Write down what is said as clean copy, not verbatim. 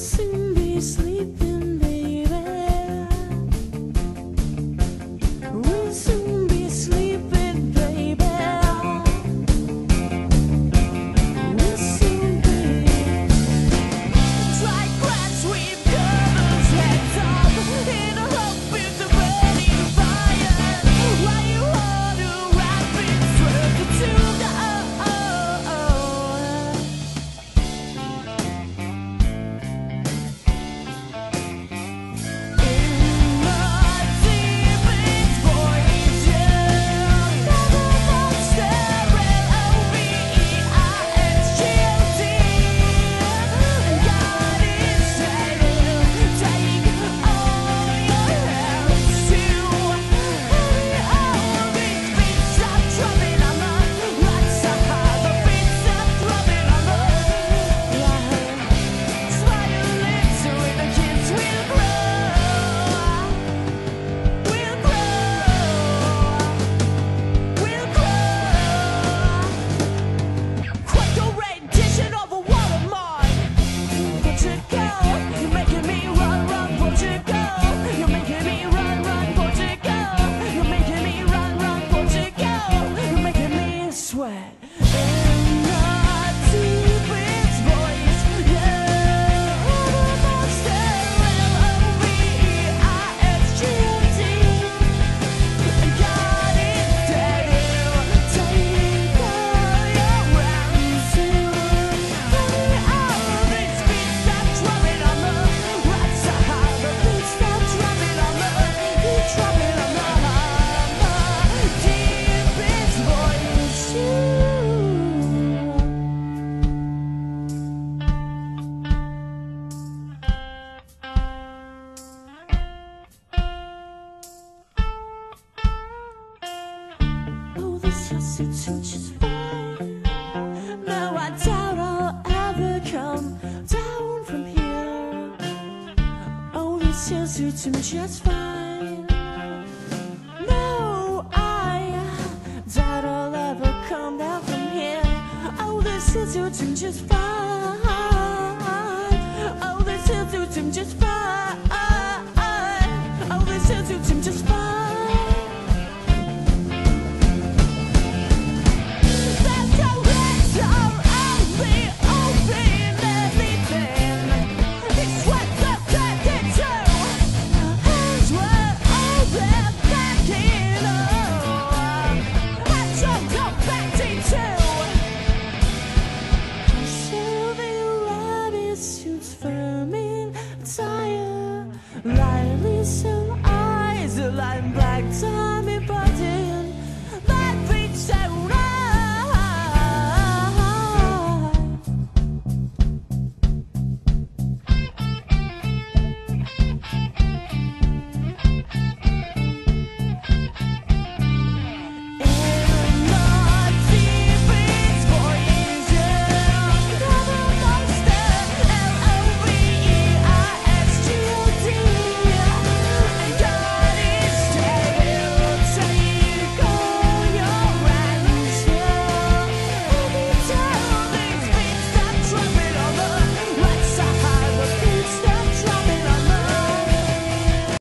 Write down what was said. soon be sleeping, baby. We'll soon be sleeping, baby. We'll soon be. It's like rats with girls' heads up in a hope it's a burning fire. Why you want to wrap it through the two? Such is fine. Now I doubt I'll ever come down from here. Oh, this year suits me just fine. No, I doubt I'll ever come down from here. Oh, this year suits me just fine. Oh, this year suits me just fine. Oh, this year suits me just fine. Riley, some eyes, a line black tie.